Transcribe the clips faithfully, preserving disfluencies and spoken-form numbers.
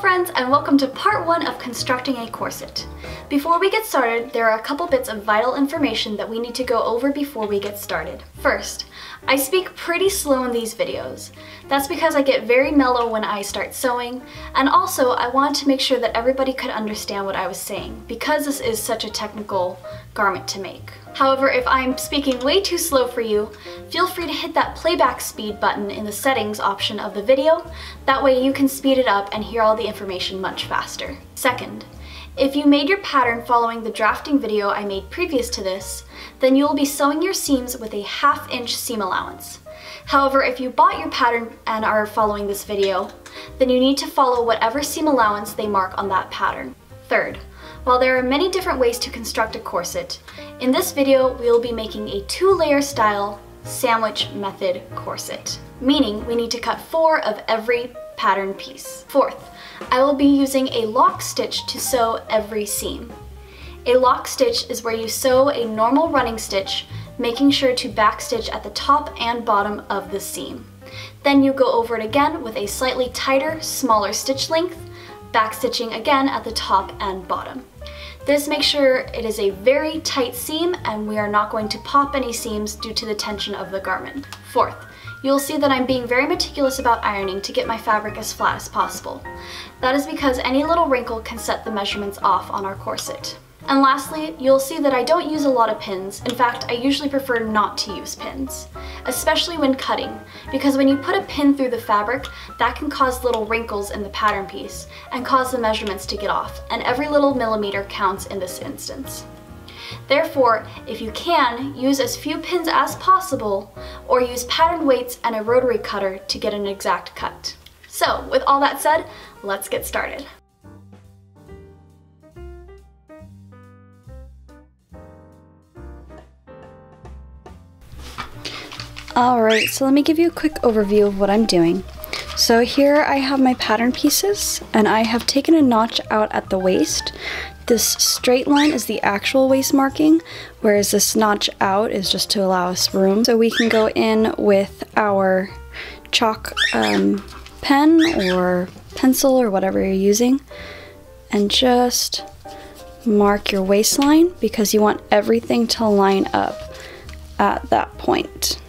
Hello friends, and welcome to part one of constructing a corset. Before we get started, there are a couple bits of vital information that we need to go over before we get started. First, I speak pretty slow in these videos. That's because I get very mellow when I start sewing, and also I wanted to make sure that everybody could understand what I was saying, because this is such a technical garment to make. However, if I'm speaking way too slow for you, feel free to hit that playback speed button in the settings option of the video. That way you can speed it up and hear all the information much faster. Second, if you made your pattern following the drafting video I made previous to this, then you'll be sewing your seams with a half inch seam allowance. However, if you bought your pattern and are following this video, then you need to follow whatever seam allowance they mark on that pattern. Third, while there are many different ways to construct a corset, in this video we'll be making a two-layer style sandwich method corset, meaning we need to cut four of every pattern piece. Fourth, I will be using a lock stitch to sew every seam. A lock stitch is where you sew a normal running stitch, making sure to backstitch at the top and bottom of the seam. Then you go over it again with a slightly tighter, smaller stitch length, backstitching again at the top and bottom. This makes sure it is a very tight seam and we are not going to pop any seams due to the tension of the garment. Fourth, you'll see that I'm being very meticulous about ironing to get my fabric as flat as possible. That is because any little wrinkle can set the measurements off on our corset. And lastly, you'll see that I don't use a lot of pins. In fact, I usually prefer not to use pins, especially when cutting, because when you put a pin through the fabric, that can cause little wrinkles in the pattern piece and cause the measurements to get off, and every little millimeter counts in this instance. Therefore, if you can, use as few pins as possible, or use pattern weights and a rotary cutter to get an exact cut. So, with all that said, let's get started. Alright, so let me give you a quick overview of what I'm doing. So here I have my pattern pieces, and I have taken a notch out at the waist. This straight line is the actual waist marking, whereas this notch out is just to allow us room. So we can go in with our chalk um, pen or pencil or whatever you're using, and just mark your waistline because you want everything to line up at that point.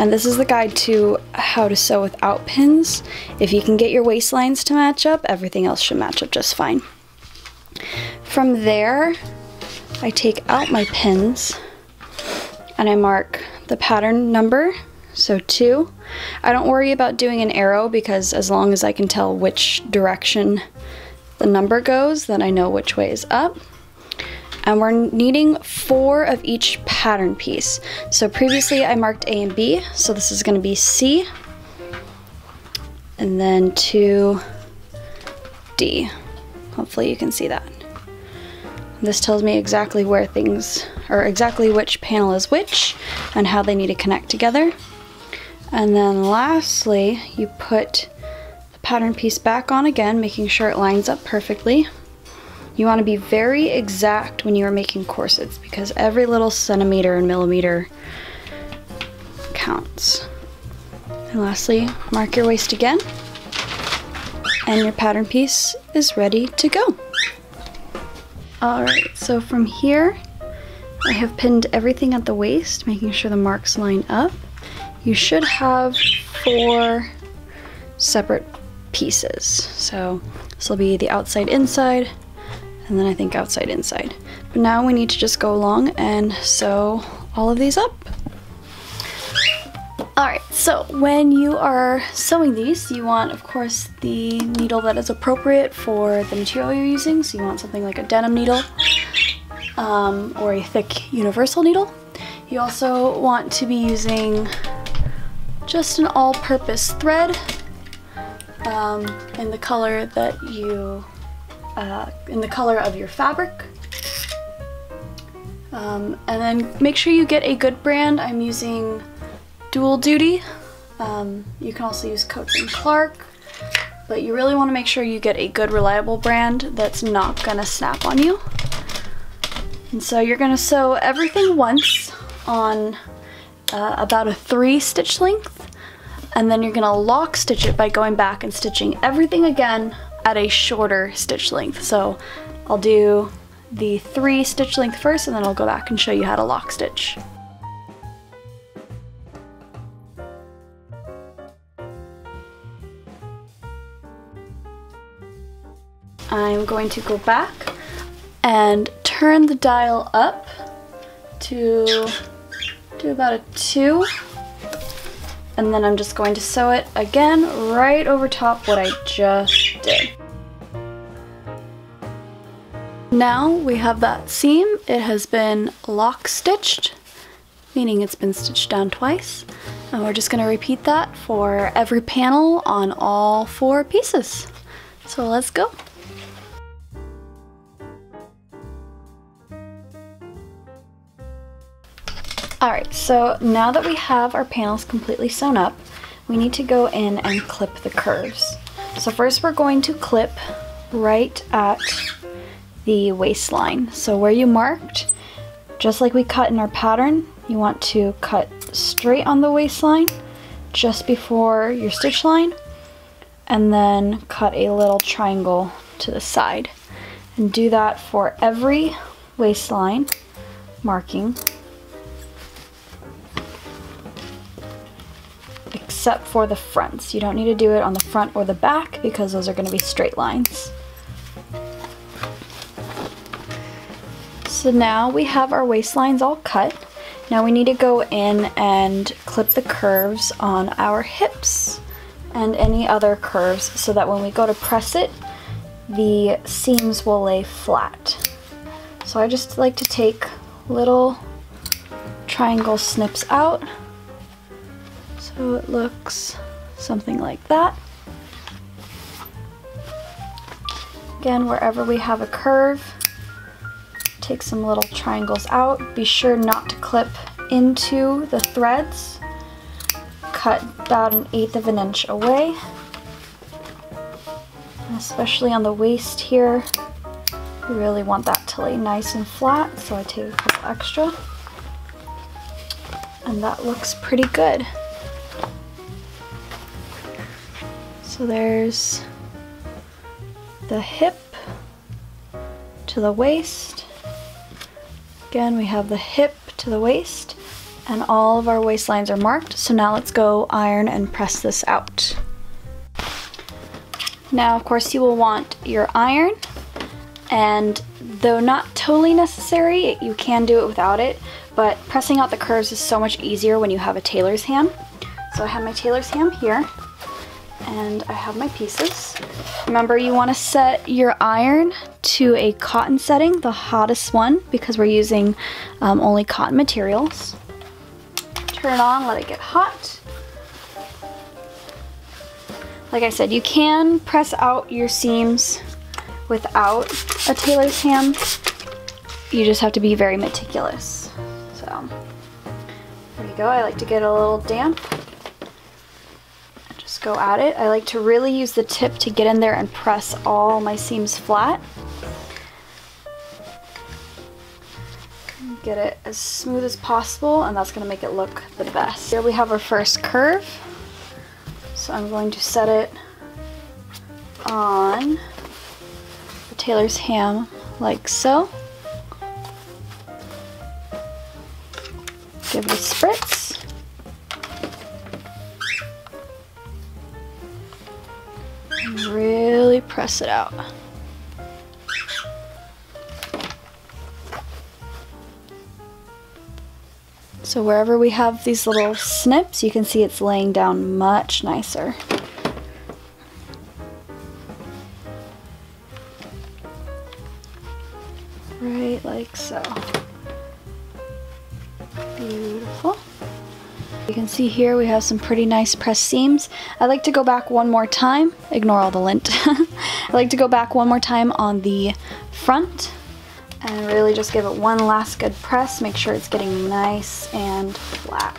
And this is the guide to how to sew without pins. If you can get your waistlines to match up, everything else should match up just fine. From there, I take out my pins and I mark the pattern number, so two. I don't worry about doing an arrow because as long as I can tell which direction the number goes, then I know which way is up. And we're needing four of each pattern piece. So previously I marked A and B, so this is gonna be C, and then to D. Hopefully you can see that. This tells me exactly where things, or exactly which panel is which, and how they need to connect together. And then lastly, you put the pattern piece back on again, making sure it lines up perfectly. You want to be very exact when you are making corsets because every little centimeter and millimeter counts. And lastly, mark your waist again, and your pattern piece is ready to go. Alright, so from here, I have pinned everything at the waist, making sure the marks line up. You should have four separate pieces. So this will be the outside, inside, and then I think outside, inside. But now we need to just go along and sew all of these up. Alright, so when you are sewing these, you want, of course, the needle that is appropriate for the material you're using. So you want something like a denim needle um, or a thick universal needle. You also want to be using just an all-purpose thread um, in the color that you Uh, in the color of your fabric. Um, and then make sure you get a good brand. I'm using Dual Duty. Um, you can also use Coach and Clark, but you really want to make sure you get a good, reliable brand that's not gonna snap on you. And so you're gonna sew everything once on uh, about a three stitch length. and then you're gonna lock stitch it by going back and stitching everything again at a shorter stitch length. So I'll do the three stitch length first, and then I'll go back and show you how to lock stitch. I'm going to go back and turn the dial up to do about a two, and then I'm just going to sew it again right over top what I just did. Now we have that seam. It has been lock stitched, meaning it's been stitched down twice, and we're just going to repeat that for every panel on all four pieces. So let's go. Alright, so now that we have our panels completely sewn up, we need to go in and clip the curves. So first we're going to clip right at the waistline. So where you marked, just like we cut in our pattern, you want to cut straight on the waistline just before your stitch line, and then cut a little triangle to the side. And do that for every waistline marking, except for the fronts. You don't need to do it on the front or the back because those are going to be straight lines. So now we have our waistlines all cut. Now we need to go in and clip the curves on our hips and any other curves so that when we go to press it, the seams will lay flat. So I just like to take little triangle snips out. So it looks something like that. Again, wherever we have a curve, take some little triangles out. Be sure not to clip into the threads. Cut about an eighth of an inch away, especially on the waist here. You really want that to lay nice and flat, so I take a couple extra. And that looks pretty good. So there's the hip to the waist. Again, we have the hip to the waist, and all of our waistlines are marked. So now let's go iron and press this out. Now, of course, you will want your iron, and though not totally necessary, you can do it without it, but pressing out the curves is so much easier when you have a tailor's ham. So I have my tailor's ham here, and I have my pieces. Remember, you want to set your iron to a cotton setting, the hottest one, because we're using um, only cotton materials. Turn it on, let it get hot. Like I said, you can press out your seams without a tailor's ham. You just have to be very meticulous. So, there you go. I like to get a little damp. Go at it. I like to really use the tip to get in there and press all my seams flat. Get it as smooth as possible, and that's going to make it look the best. Here we have our first curve. So I'm going to set it on the tailor's ham like so. Give it a spritz. Really press it out. So wherever we have these little snips, you can see it's laying down much nicer. Right like so. Beautiful. You can see here we have some pretty nice pressed seams. I like to go back one more time. Ignore all the lint. I like to go back one more time on the front and really just give it one last good press. Make sure it's getting nice and flat.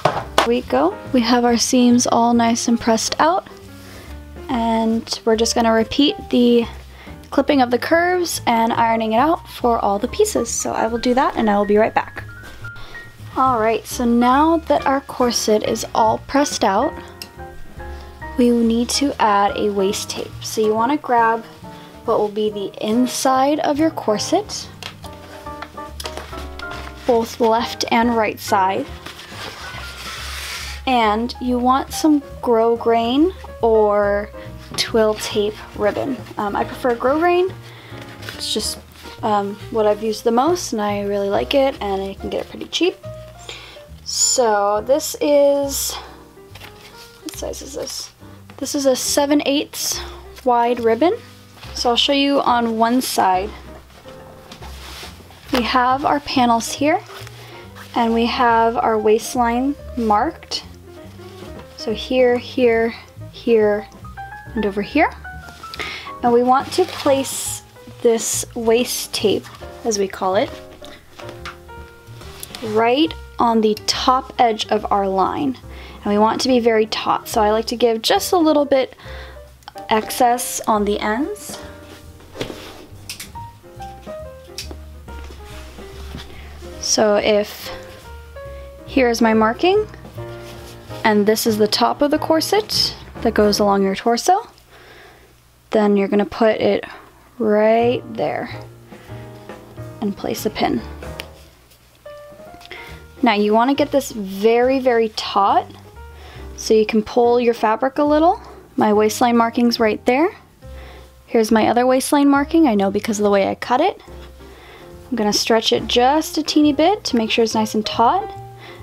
There we go. We have our seams all nice and pressed out, and we're just going to repeat the clipping of the curves and ironing it out for all the pieces. So I will do that, and I will be right back. Alright, so now that our corset is all pressed out, we need to add a waist tape. So you want to grab what will be the inside of your corset, both left and right side, and you want some grosgrain or twill tape ribbon. Um, I prefer grosgrain. It's just um, what I've used the most, and I really like it, and I can get it pretty cheap. So this is, what size is this? This is a seven eighths wide ribbon. So I'll show you on one side. We have our panels here, and we have our waistline marked. So here, here, here, and over here. And we want to place this waist tape, as we call it, right on the top edge of our line, and we want to be very taut, so I like to give just a little bit excess on the ends. So if here's my marking and this is the top of the corset that goes along your torso, then you're gonna put it right there and place a pin. Now you want to get this very, very taut, so you can pull your fabric a little. My waistline marking's right there. Here's my other waistline marking, I know because of the way I cut it. I'm going to stretch it just a teeny bit to make sure it's nice and taut,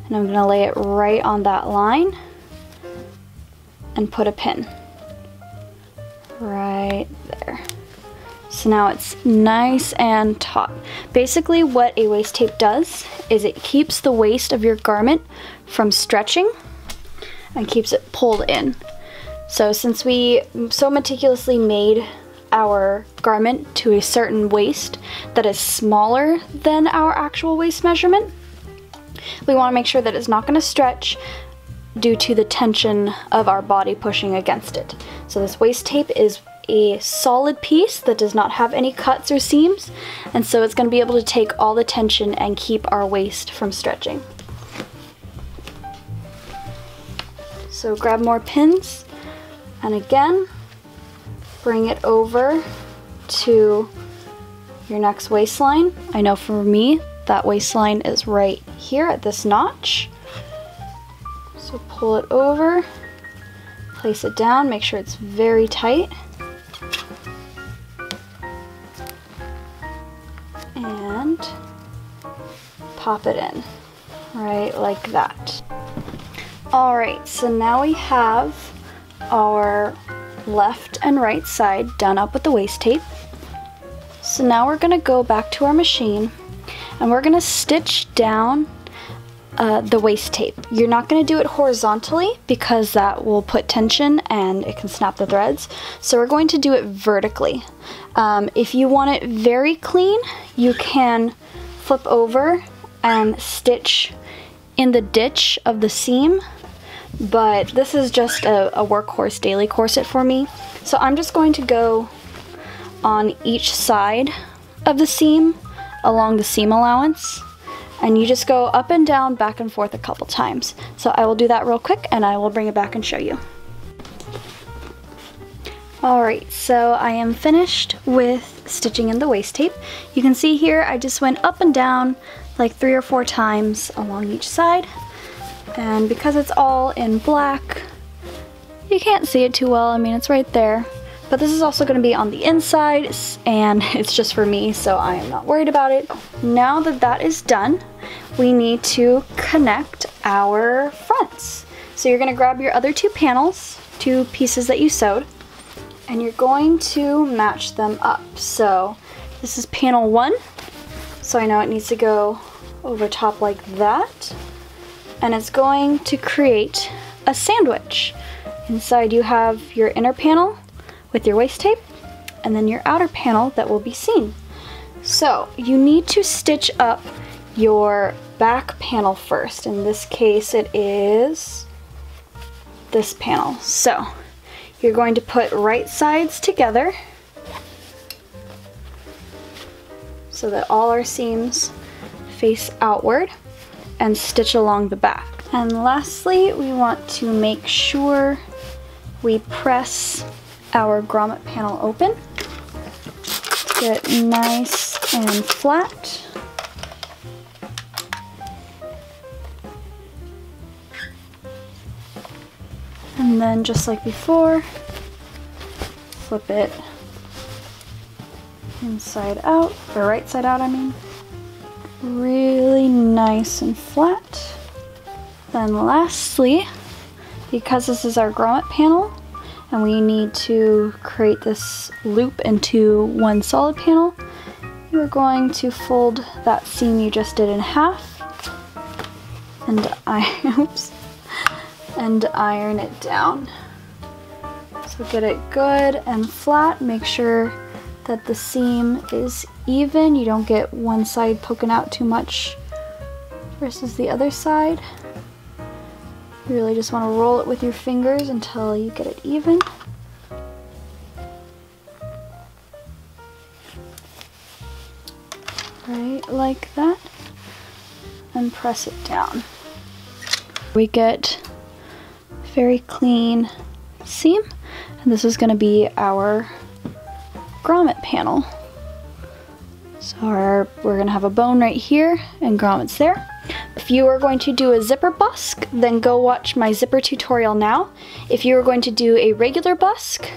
and I'm going to lay it right on that line and put a pin right there. So now it's nice and taut. Basically what a waist tape does is it keeps the waist of your garment from stretching and keeps it pulled in. So since we so meticulously made our garment to a certain waist that is smaller than our actual waist measurement, we want to make sure that it's not going to stretch due to the tension of our body pushing against it. So this waist tape is a solid piece that does not have any cuts or seams, and so it's going to be able to take all the tension and keep our waist from stretching. So grab more pins, and again bring it over to your next waistline. I know for me that waistline is right here at this notch, so pull it over, place it down, make sure it's very tight. Pop it in, right like that. Alright, so now we have our left and right side done up with the waist tape. So now we're going to go back to our machine and we're going to stitch down uh, the waist tape. You're not going to do it horizontally because that will put tension and it can snap the threads. So we're going to do it vertically. Um, if you want it very clean, you can flip over and stitch in the ditch of the seam, but this is just a, a workhorse daily corset for me, so I'm just going to go on each side of the seam along the seam allowance, and you just go up and down, back and forth a couple times. So I will do that real quick and I will bring it back and show you. Alright, so I am finished with stitching in the waist tape. You can see here I just went up and down like three or four times along each side, and because it's all in black you can't see it too well. I mean, it's right there, but this is also going to be on the inside and it's just for me, so I am not worried about it. Now that that is done, we need to connect our fronts. So you're going to grab your other two panels, two pieces that you sewed, and you're going to match them up. So this is panel one, so I know it needs to go over top like that, and it's going to create a sandwich. Inside you have your inner panel with your waist tape, and then your outer panel that will be seen. So you need to stitch up your back panel first. In this case it is this panel. So you're going to put right sides together so that all our seams face outward, and stitch along the back. And lastly, we want to make sure we press our grommet panel open to get nice and flat. And then just like before, flip it inside out, or right side out I mean. Really nice and flat. Then lastly, because this is our grommet panel and we need to create this loop into one solid panel, you're going to fold that seam you just did in half and I oops. and iron it down. So get it good and flat. Make sure that the seam is even. You don't get one side poking out too much versus the other side. You really just want to roll it with your fingers until you get it even. Right like that. And press it down. We get very clean seam, and this is going to be our grommet panel. So our, we're going to have a bone right here and grommets there. If you are going to do a zipper busk, then go watch my zipper tutorial now. If you are going to do a regular busk,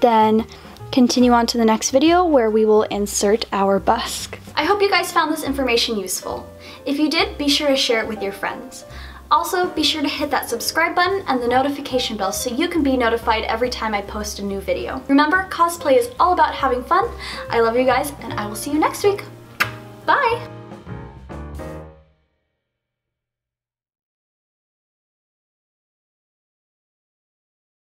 then continue on to the next video where we will insert our busk. I hope you guys found this information useful. If you did, be sure to share it with your friends. Also, be sure to hit that subscribe button and the notification bell so you can be notified every time I post a new video. Remember, cosplay is all about having fun. I love you guys, and I will see you next week. Bye!